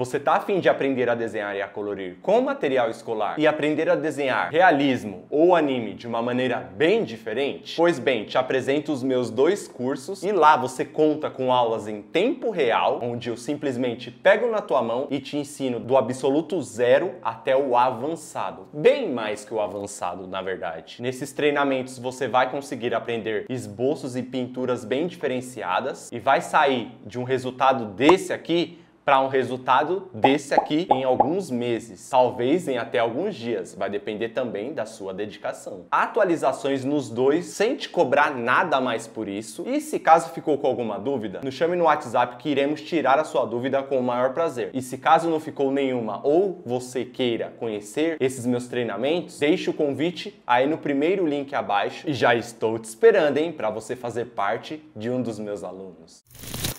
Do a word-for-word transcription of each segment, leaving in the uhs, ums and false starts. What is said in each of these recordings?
Você tá a fim de aprender a desenhar e a colorir com material escolar e aprender a desenhar realismo ou anime de uma maneira bem diferente? Pois bem, te apresento os meus dois cursos e lá você conta com aulas em tempo real, onde eu simplesmente pego na tua mão e te ensino do absoluto zero até o avançado. Bem mais que o avançado, na verdade. Nesses treinamentos você vai conseguir aprender esboços e pinturas bem diferenciadas e vai sair de um resultado desse aqui para um resultado desse aqui em alguns meses, talvez em até alguns dias, vai depender também da sua dedicação. Atualizações nos dois, sem te cobrar nada mais por isso. E se caso ficou com alguma dúvida, nos chame no WhatsApp que iremos tirar a sua dúvida com o maior prazer. E se caso não ficou nenhuma ou você queira conhecer esses meus treinamentos, deixe o convite aí no primeiro link abaixo e já estou te esperando, hein, para você fazer parte de um dos meus alunos.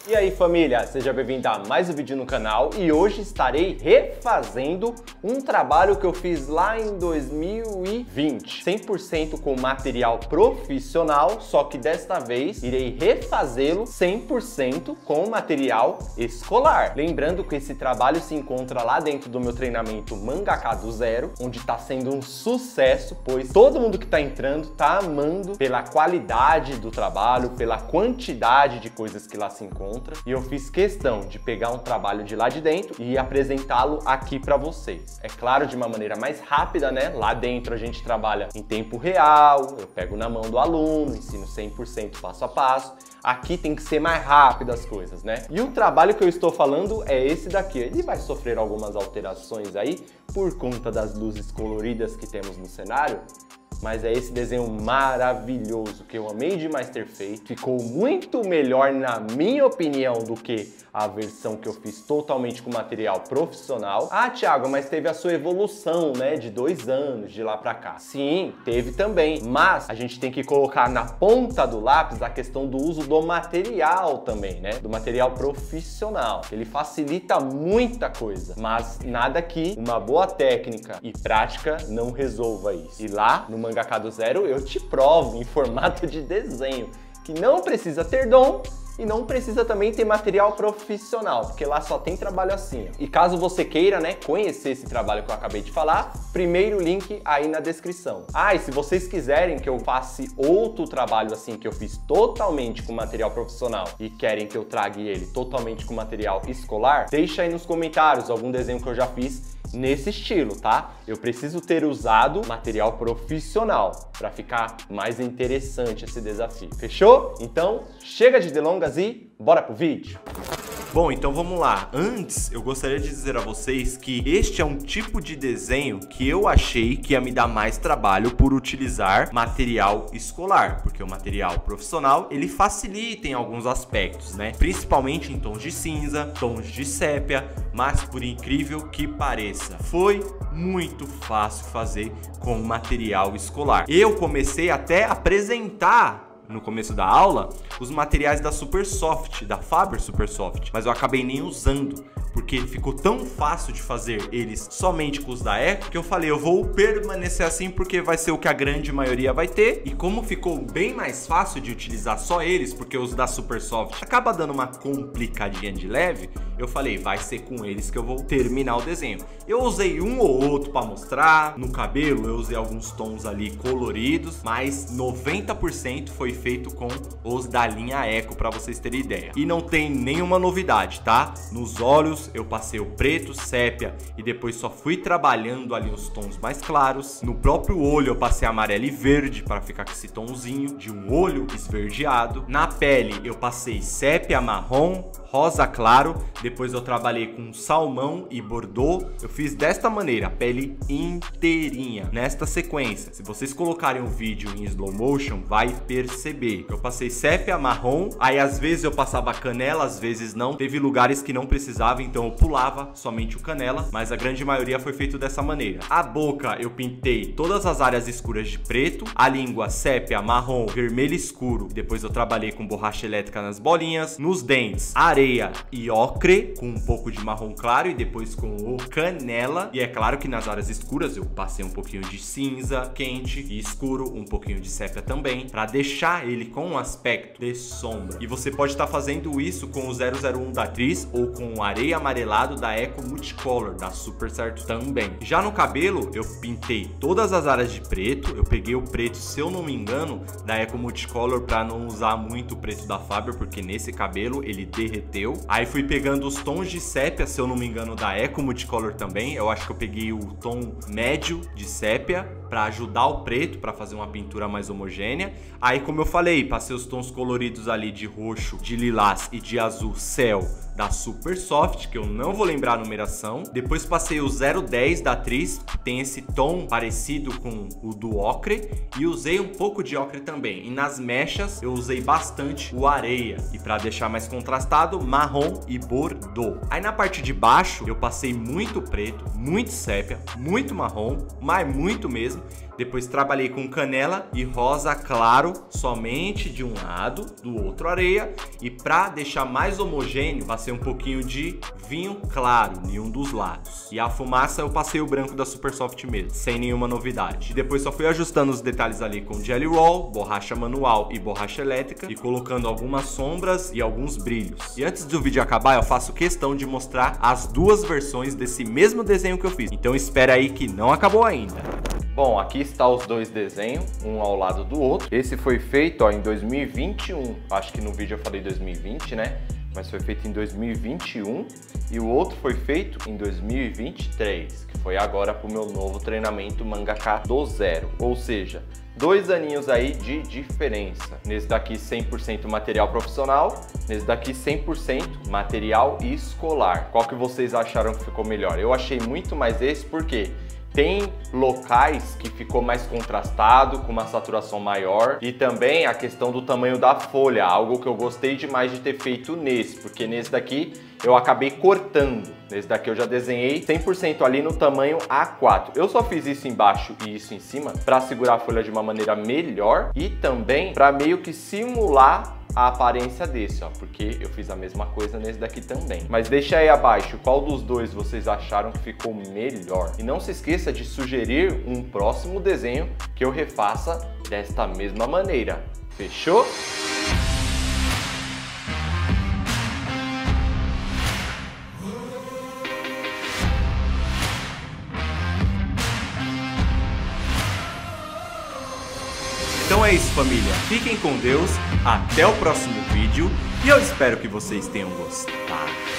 E aí família, seja bem-vindo a mais um vídeo no canal e hoje estarei refazendo um trabalho que eu fiz lá em dois mil e vinte, cem por cento com material profissional, só que desta vez irei refazê-lo cem por cento com material escolar. Lembrando que esse trabalho se encontra lá dentro do meu treinamento Mangaka do Zero, onde está sendo um sucesso, pois todo mundo que está entrando está amando pela qualidade do trabalho, pela quantidade de coisas que lá se encontra. E eu fiz questão de pegar um trabalho de lá de dentro e apresentá-lo aqui para vocês. É claro, de uma maneira mais rápida, né? Lá dentro a gente trabalha em tempo real, eu pego na mão do aluno, ensino cem por cento passo a passo. Aqui tem que ser mais rápido as coisas, né? E o trabalho que eu estou falando é esse daqui. Ele vai sofrer algumas alterações aí por conta das luzes coloridas que temos no cenário. Mas é esse desenho maravilhoso que eu amei demais ter feito. Ficou muito melhor, na minha opinião, do que a versão que eu fiz totalmente com material profissional. Ah, Thiago, mas teve a sua evolução, né? De dois anos, de lá pra cá. Sim, teve também. Mas a gente tem que colocar na ponta do lápis a questão do uso do material também, né? Do material profissional. Ele facilita muita coisa. Mas nada que uma boa técnica e prática não resolva isso. E lá, no Mangaka do Zero, eu te provo em formato de desenho que não precisa ter dom e não precisa também ter material profissional, porque lá só tem trabalho assim. E caso você queira, né, conhecer esse trabalho que eu acabei de falar, primeiro link aí na descrição. Ah, e se vocês quiserem que eu faça outro trabalho assim que eu fiz totalmente com material profissional e querem que eu traga ele totalmente com material escolar, deixa aí nos comentários algum desenho que eu já fiz nesse estilo, tá? Eu preciso ter usado material profissional para ficar mais interessante esse desafio. Fechou? Então, chega de delongas e bora pro vídeo! Bom, então vamos lá. Antes, eu gostaria de dizer a vocês que este é um tipo de desenho que eu achei que ia me dar mais trabalho por utilizar material escolar, porque o material profissional, ele facilita em alguns aspectos, né? Principalmente em tons de cinza, tons de sépia, mas por incrível que pareça, foi muito fácil fazer com material escolar. Eu comecei até a apresentar no começo da aula os materiais da Super Soft, da Faber Super Soft, mas eu acabei nem usando porque ficou tão fácil de fazer eles somente com os da Eco que eu falei, eu vou permanecer assim porque vai ser o que a grande maioria vai ter. E como ficou bem mais fácil de utilizar só eles, porque os da Super Soft acaba dando uma complicadinha de leve, eu falei, vai ser com eles que eu vou terminar o desenho. Eu usei um ou outro para mostrar. No cabelo eu usei alguns tons ali coloridos, mas noventa por cento foi feito com os da linha Eco, para vocês terem ideia. E não tem nenhuma novidade, tá? Nos olhos eu passei o preto, sépia e depois só fui trabalhando ali os tons mais claros. No próprio olho eu passei amarelo e verde para ficar com esse tonzinho de um olho esverdeado. Na pele eu passei sépia, marrom, rosa claro, depois eu trabalhei com salmão e bordô. Eu fiz desta maneira, a pele inteirinha, nesta sequência. Se vocês colocarem o vídeo em slow motion, vai perceber. Eu passei sépia, marrom, aí às vezes eu passava canela, às vezes não. Teve lugares que não precisava, então eu pulava somente o canela, mas a grande maioria foi feito dessa maneira. A boca eu pintei todas as áreas escuras de preto, a língua sépia, marrom, vermelho escuro, depois eu trabalhei com borracha elétrica nas bolinhas, nos dentes, areia e ocre, com um pouco de marrom claro e depois com o canela. E é claro que nas áreas escuras eu passei um pouquinho de cinza quente e escuro, um pouquinho de sépia também, para deixar ele com um aspecto de sombra. E você pode estar fazendo isso com o zero zero um da Atriz ou com areia amarelado da Eco Multicolor, dá super certo também. Já no cabelo, eu pintei todas as áreas de preto, eu peguei o preto, se eu não me engano, da Eco Multicolor para não usar muito o preto da Faber, porque nesse cabelo ele derreteu. Aí fui pegando os tons de sépia, se eu não me engano, da Eco Multicolor também, eu acho que eu peguei o tom médio de sépia para ajudar o preto, para fazer uma pintura mais homogênea. Aí, como eu falei, passei os tons coloridos ali de roxo, de lilás e de azul céu da Super Soft, que eu não vou lembrar a numeração. Depois passei o zero dez da Atriz, que tem esse tom parecido com o do ocre, e usei um pouco de ocre também. E nas mechas eu usei bastante o areia, e para deixar mais contrastado, marrom e bordeaux. Aí na parte de baixo eu passei muito preto, muito sépia, muito marrom, mas muito mesmo. Depois trabalhei com canela e rosa claro somente de um lado, do outro areia, e para deixar mais homogêneo passei um pouquinho de vinho claro em um dos lados. E a fumaça eu passei o branco da Super Soft mesmo, sem nenhuma novidade. E depois só fui ajustando os detalhes ali com Jelly Roll, borracha manual e borracha elétrica, e colocando algumas sombras e alguns brilhos. E antes do vídeo acabar, eu faço questão de mostrar as duas versões desse mesmo desenho que eu fiz. Então espera aí que não acabou ainda. Bom, aqui está os dois desenhos, um ao lado do outro. Esse foi feito, ó, em dois mil e vinte e um. Acho que no vídeo eu falei dois mil e vinte, né? Mas foi feito em dois mil e vinte e um. E o outro foi feito em dois mil e vinte e três, que foi agora para o meu novo treinamento Mangaka do Zero. Ou seja, dois aninhos aí de diferença. Nesse daqui cem por cento material profissional, nesse daqui cem por cento material escolar. Qual que vocês acharam que ficou melhor? Eu achei muito mais esse, por quê? Tem locais que ficou mais contrastado, com uma saturação maior, e também a questão do tamanho da folha, algo que eu gostei demais de ter feito nesse, porque nesse daqui eu acabei cortando. Nesse daqui eu já desenhei cem por cento ali no tamanho A quatro. Eu só fiz isso embaixo e isso em cima para segurar a folha de uma maneira melhor e também para meio que simular a aparência desse, ó, porque eu fiz a mesma coisa nesse daqui também. Mas deixa aí abaixo qual dos dois vocês acharam que ficou melhor. E não se esqueça de sugerir um próximo desenho que eu refaça desta mesma maneira. Fechou? Então é isso, família, fiquem com Deus, até o próximo vídeo, e eu espero que vocês tenham gostado.